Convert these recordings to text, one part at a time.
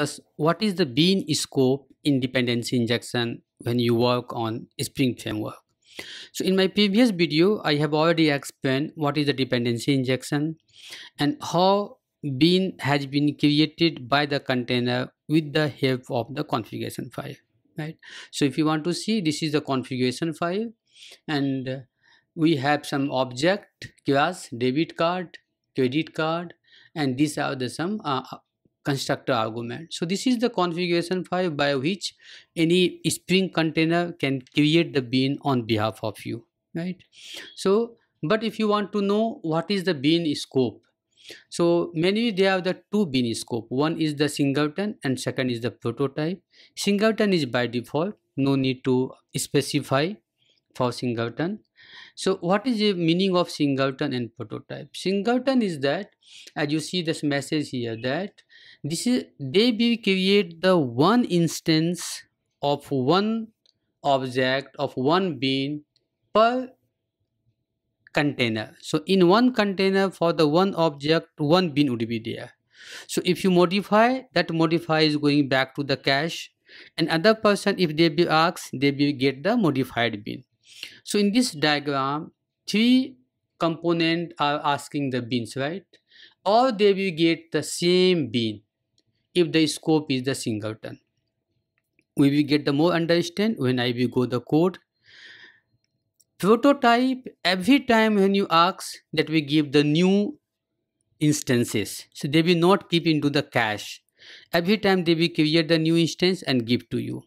Thus, what is the bean scope in dependency injection when you work on Spring Framework? So in my previous video, I have already explained what is the dependency injection and how bean has been created by the container with the help of the configuration file, right? So if you want to see, this is the configuration file, and we have some object class, debit card, credit card, and these are the some constructor argument. So this is the configuration file by which any Spring container can create the bean on behalf of you, right? So but if you want to know what is the bean scope, so mainly they have the two bean scope. One is the singleton and second is the prototype. Singleton is by default, no need to specify for singleton. So what is the meaning of singleton and prototype? Singleton is that, as you see this message here, that this is they will create the one instance of one object of one bean per container. So in one container for the one object, one bean would be there. So if you modify, that modify is going back to the cache, and other person, if they be asked, they will get the modified bean. So in this diagram, three components are asking the beans, right? Or they will get the same bean if the scope is the singleton. We will get the more understand when I will go the code. Prototype, every time when you ask, that we give the new instances. So they will not keep into the cache. Every time they will create the new instance and give to you.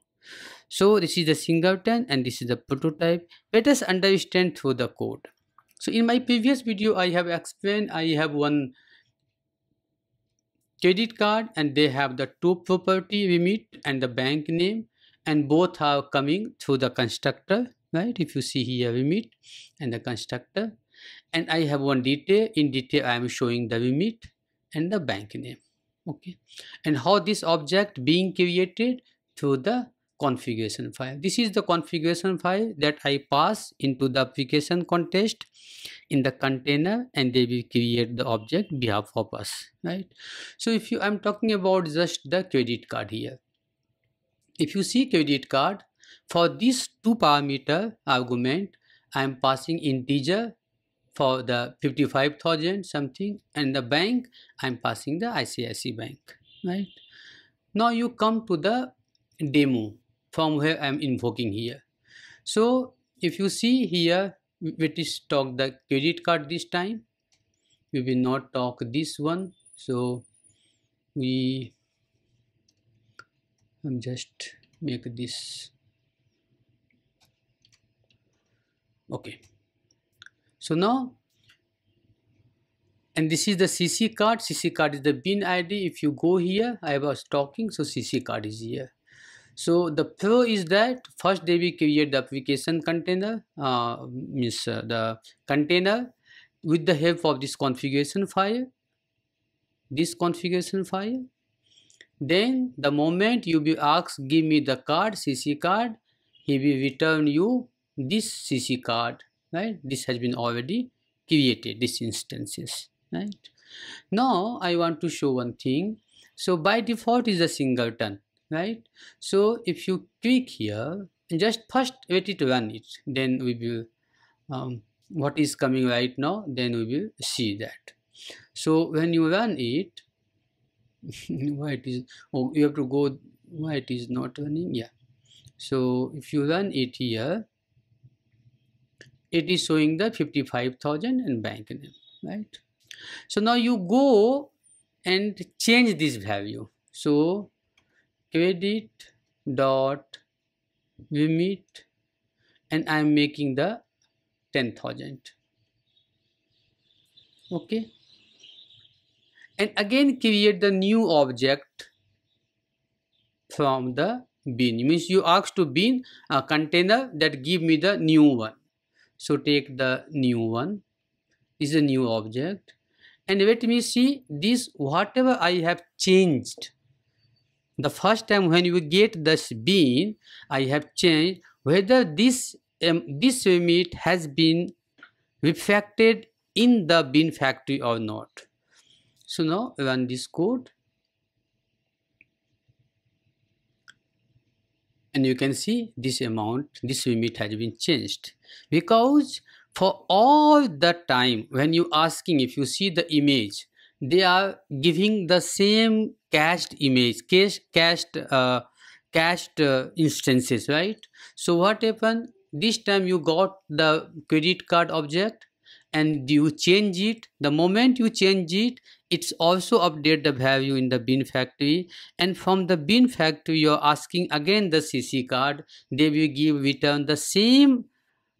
So this is the singleton and this is the prototype. Let us understand through the code. So in my previous video, I have explained I have one credit card and they have the two property, remit and the bank name, and both are coming through the constructor, right? If you see here, remit and the constructor, and I have one detail. In detail, I am showing the remit and the bank name, okay? And how this object being created through the configuration file. This is the configuration file that I pass into the application context in the container, and they will create the object behalf of us, right? So if you, I'm talking about just the credit card here. If you see credit card, for this two parameter argument, I am passing integer for the 55,000 something, and the bank I am passing the ICICI bank, right? Now you come to the demo from where I am invoking here. So if you see here, we just talk the credit card this time. We will not talk this one. So we just make this. Okay. So now, and this is the CC card. CC card is the bean ID. If you go here, I was talking, so CC card is here. So the flow is that first they will create the application container, the container with the help of this configuration file. Then the moment you will ask, give me the card, CC card, he will return you this CC card, right? This has been already created, these instances, right? Now I want to show one thing. So by default is a singleton, right? So if you click here and just first let it run it, then we will what is coming right now, then we will see that. So when you run it, why it is, oh, you have to go, why it is not running? Yeah, so if you run it here, it is showing the 55,000 and bank name, right? So now you go and change this value. So credit dot remit, and I am making the 10,000, okay? And again create the new object from the bean. It means you ask to bean a container that give me the new one. So take the new one, is a new object, and let me see this whatever I have changed. The first time when you get this bean, I have changed whether this this remit has been refactored in the bean factory or not. So now run this code. and you can see this amount, this limit has been changed, because for all the time when you asking, if you see the image, they are giving the same cached image, cached instances, right? So what happened, this time you got the credit card object and you change it. The moment you change it, it's also update the value in the bin factory, and from the bin factory you're asking again the CC card. They will give return the same,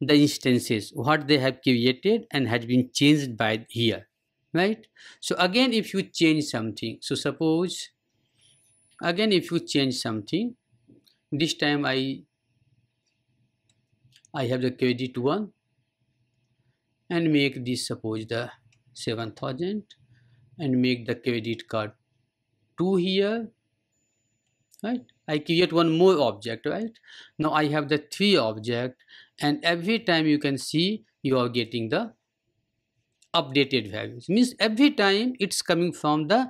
the instances what they have created and has been changed by here, right? So again if you change something, so suppose again if you change something, this time I have the credit one and make this suppose the 7,000 and make the credit card 2 here, right? I create one more object, right? Now I have the 3 object, and every time you can see you are getting the updated values. Means every time it's coming from the,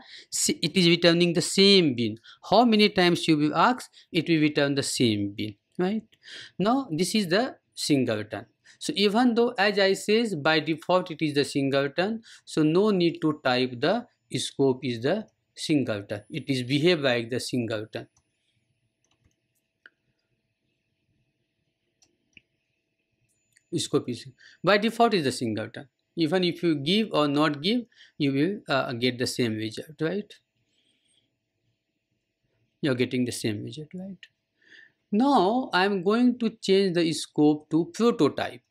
it is returning the same bin. How many times you will ask, it will return the same bin, right? Now this is the singleton. So even though, as I says, by default it is the singleton, so no need to type the scope is the singleton. It is behave like the singleton. Scope is by default is the singleton. Even if you give or not give, you will get the same result, right? You're getting the same result, right? Now I am going to change the scope to prototype.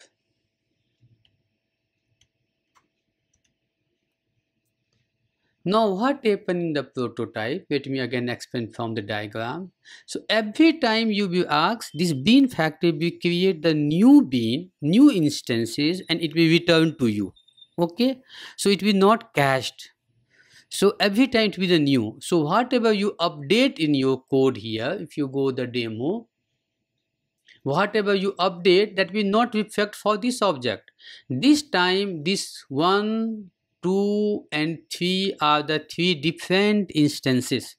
Now what happened in the prototype, let me again explain from the diagram. So every time you will ask, this bean factory will create the new bean, new instances, and it will return to you, okay? So it will not cached. So every time it will be the new. So whatever you update in your code here, if you go the demo, whatever you update, that will not reflect for this object. This time, this 1, 2, and 3 are the 3 different instances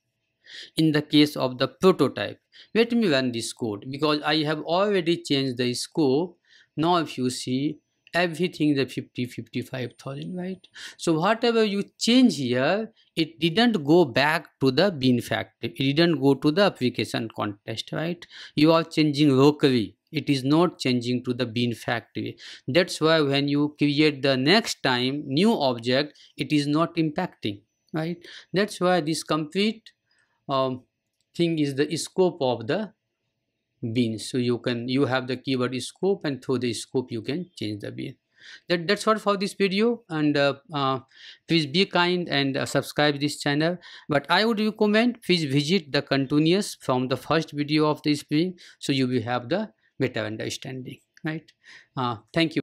in the case of the prototype. Let me run this code because I have already changed the scope. Now if you see, everything the 55,000, right? So whatever you change here, it didn't go back to the bin factory. It didn't go to the application context, right? You are changing locally. It is not changing to the bin factory. That's why when you create the next time new object, it is not impacting, right? That's why this complete thing is the scope of the bin. So you have the keyword scope, and through the scope you can change the bin. That's all for this video, and please be kind and subscribe this channel. But I would recommend please visit the continuous from the first video of the spring, so you will have the better understanding, right? Thank you.